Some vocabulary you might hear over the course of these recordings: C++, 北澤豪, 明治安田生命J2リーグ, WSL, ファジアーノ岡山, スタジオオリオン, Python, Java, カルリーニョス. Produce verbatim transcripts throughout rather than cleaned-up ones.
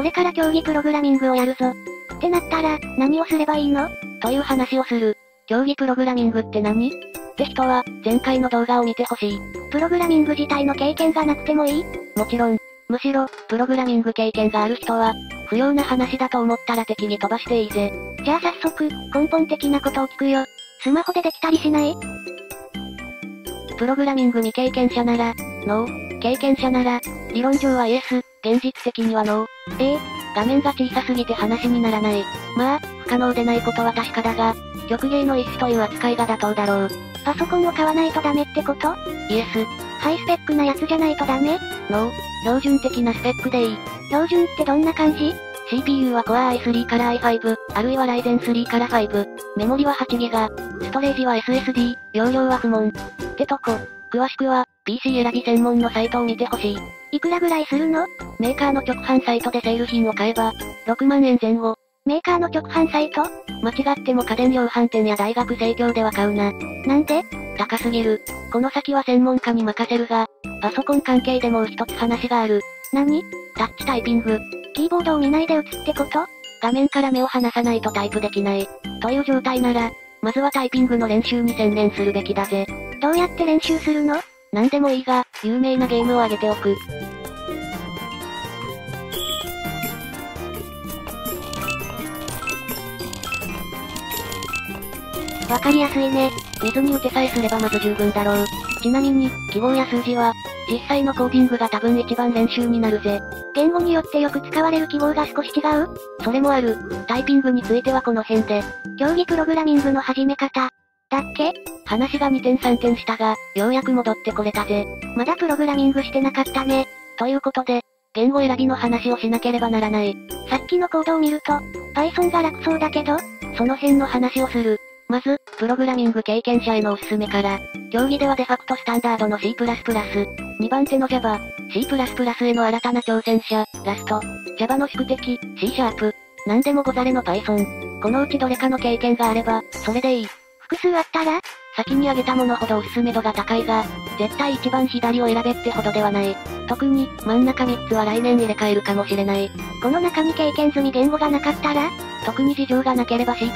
これから競技プログラミングをやるぞ。ってなったら、何をすればいいの？という話をする。競技プログラミングって何？って人は、前回の動画を見てほしい。プログラミング自体の経験がなくてもいい？もちろん。むしろ、プログラミング経験がある人は、不要な話だと思ったら適宜飛ばしていいぜ。じゃあ早速、根本的なことを聞くよ。スマホでできたりしない？プログラミング未経験者なら、ノー。経験者なら、理論上はイエス、現実的にはノー。ええ、画面が小さすぎて話にならない。まあ、不可能でないことは確かだが、曲芸の一種という扱いが妥当だろう。パソコンを買わないとダメってこと？イエス。ハイスペックなやつじゃないとダメ？ノー。標準的なスペックでいい。標準ってどんな感じ？ シーピーユー は Core アイスリー から アイファイブ、あるいは ライゼンスリー からご。メモリは はちギガバイト、ストレージは エスエスディー、容量は不問。ってとこ。詳しくは、ピーシー 選び専門のサイトを見てほしい。いくらぐらいするの？メーカーの直販サイトでセール品を買えば、ろくまんえんぜん後。メーカーの直販サイト？間違っても家電量販店や大学生協では買うな。なんで？高すぎる。この先は専門家に任せるが、パソコン関係でもう一つ話がある。何？タッチタイピング。キーボードを見ないで打つってこと？画面から目を離さないとタイプできない。という状態なら、まずはタイピングの練習に専念するべきだぜ。どうやって練習するの？何でもいいが、有名なゲームを挙げておく。わかりやすいね。水に打てさえすればまず十分だろう。ちなみに、記号や数字は、実際のコーディングが多分一番練習になるぜ。言語によってよく使われる記号が少し違う？それもある。タイピングについてはこの辺で。競技プログラミングの始め方。だっけ？話がにてんさんてんしたが、ようやく戻ってこれたぜ。まだプログラミングしてなかったね。ということで、言語選びの話をしなければならない。さっきのコードを見ると、Python が楽そうだけど、その辺の話をする。まず、プログラミング経験者へのおすすめから、競技ではデファクトスタンダードの C++、にばんての Java、C++ への新たな挑戦者、ラスト、Java の宿敵、C シャープ、なんでもござれの Python。このうちどれかの経験があれば、それでいい。複数あったら？先に挙げたものほどおすすめ度が高いが、絶対一番左を選べってほどではない。特に、真ん中みっつは来年入れ替えるかもしれない。この中に経験済み言語がなかったら？特に事情がなければ C++ を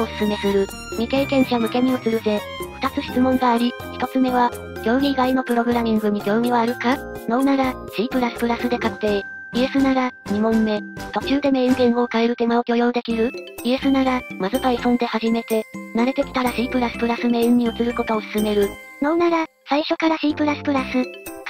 おすすめする。未経験者向けに移るぜ。二つ質問があり、一つ目は、競技以外のプログラミングに興味はあるか？ノーなら、C++ で確定。イエスなら、二問目。途中でメイン言語を変える手間を許容できる？イエスなら、まず Python で始めて、慣れてきたら C++ メインに移ることを勧める。ノーなら、最初から C++。か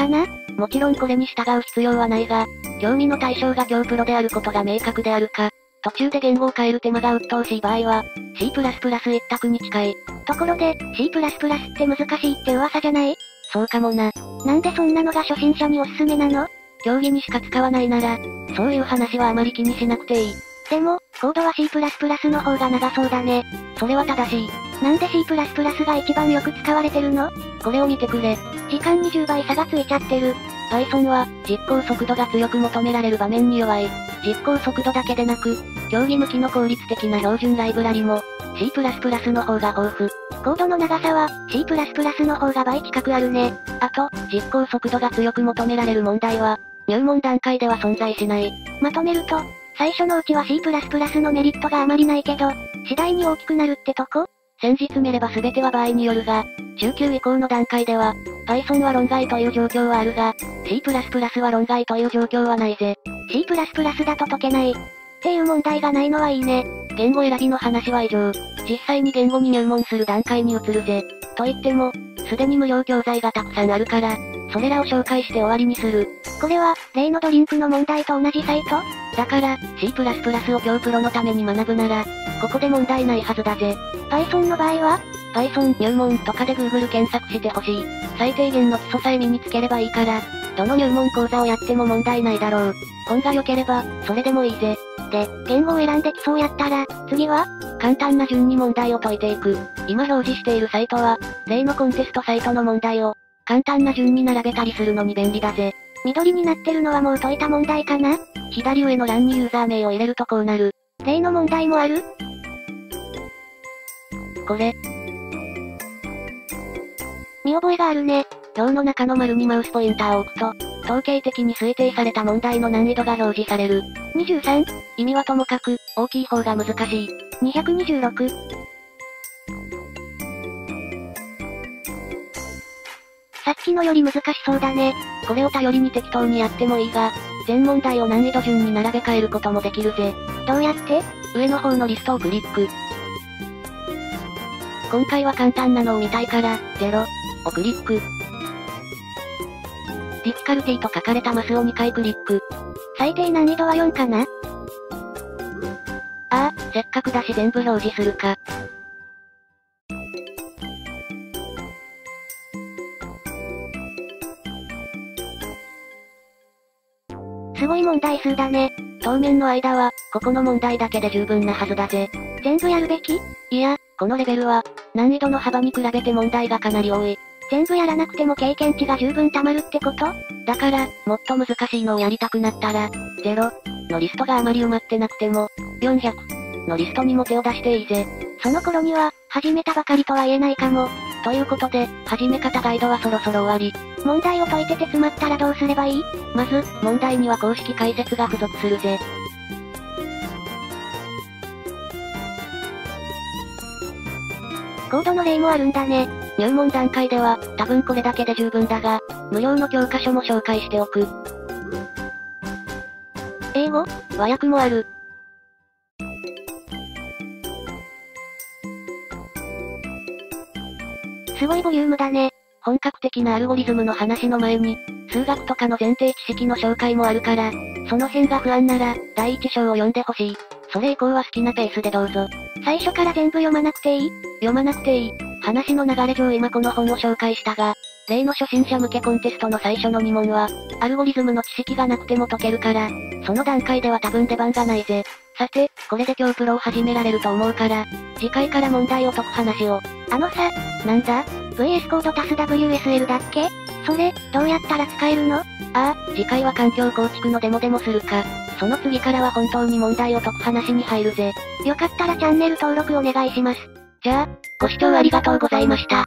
な？もちろんこれに従う必要はないが、興味の対象が強プロであることが明確であるか。途中で言語を変える手間が鬱陶しい場合は、C++ 一択に近い。ところで、C++ って難しいって噂じゃない？そうかもな。なんでそんなのが初心者におすすめなの？競技にしか使わないなら、そういう話はあまり気にしなくていい。でも、コードは C++ の方が長そうだね。それは正しい。なんで C++ が一番よく使われてるの？これを見てくれ。時間にじゅうばい差がついちゃってる。Python は、実行速度が強く求められる場面に弱い。実行速度だけでなく、競技向きの効率的な標準ライブラリも、C++ の方が豊富。コードの長さは、C++ の方が倍近くあるね。あと、実行速度が強く求められる問題は、入門段階では存在しない。まとめると、最初のうちは C++ のメリットがあまりないけど、次第に大きくなるってとこ？先日見れば全ては場合によるが、中級以降の段階では、Python は論外という状況はあるが、C++ は論外という状況はないぜ。C++ だと解けない。っていう問題がないのはいいね。言語選びの話は以上。実際に言語に入門する段階に移るぜ。と言っても、すでに無料教材がたくさんあるから、それらを紹介して終わりにする。これは、例のドリンクの問題と同じサイト？だから、C++ を強プロのために学ぶなら、ここで問題ないはずだぜ。Python の場合は？ Python 入門とかで Google 検索してほしい。最低限の基礎さえ身につければいいから、どの入門講座をやっても問題ないだろう。本が良ければ、それでもいいぜ。で、言語を選んで基礎をやったら、次は？簡単な順に問題を解いていく。今表示しているサイトは、例のコンテストサイトの問題を、簡単な順に並べたりするのに便利だぜ。緑になってるのはもう解いた問題かな？左上の欄にユーザー名を入れるとこうなる。例の問題もある？これ。見覚えがあるね。表の中の丸にマウスポインターを置くと、統計的に推定された問題の難易度が表示される。にじゅうさん、意味はともかく、大きい方が難しい。にひゃくにじゅうろく、さっきのより難しそうだね。これを頼りに適当にやってもいいが、全問題を難易度順に並べ替えることもできるぜ。どうやって？上の方のリストをクリック。今回は簡単なのを見たいから、ゼロをクリック。ディフィカルティと書かれたマスをにかいクリック。最低難易度はよんかな？ああ、せっかくだし全部表示するか。すごい問題数だね。当面の間は、ここの問題だけで十分なはずだぜ。全部やるべき？いや、このレベルは、難易度の幅に比べて問題がかなり多い。全部やらなくても経験値が十分溜まるってこと？だから、もっと難しいのをやりたくなったら、ゼロのリストがあまり埋まってなくても、よんひゃくのリストにも手を出していいぜ。その頃には、始めたばかりとは言えないかも。ということで、始め方ガイドはそろそろ終わり。問題を解いて手詰まったらどうすればいい？まず、問題には公式解説が付属するぜ。コードの例もあるんだね。入門段階では、多分これだけで十分だが、無料の教科書も紹介しておく。英語？和訳もある。すごいボリュームだね。本格的なアルゴリズムの話の前に、数学とかの前提知識の紹介もあるから、その辺が不安なら、第一章を読んでほしい。それ以降は好きなペースでどうぞ。最初から全部読まなくていい？読まなくていい。話の流れ上今この本を紹介したが、例の初心者向けコンテストの最初のに問は、アルゴリズムの知識がなくても解けるから、その段階では多分出番がないぜ。さて、これで今日プロを始められると思うから、次回から問題を解く話を。あのさ、なんだ？ブイエス コード足す ダブリューエスエル だっけ？それ、どうやったら使えるの？ああ、次回は環境構築のデモでもするか。その次からは本当に問題を解く話に入るぜ。よかったらチャンネル登録お願いします。じゃあ、ご視聴ありがとうございました。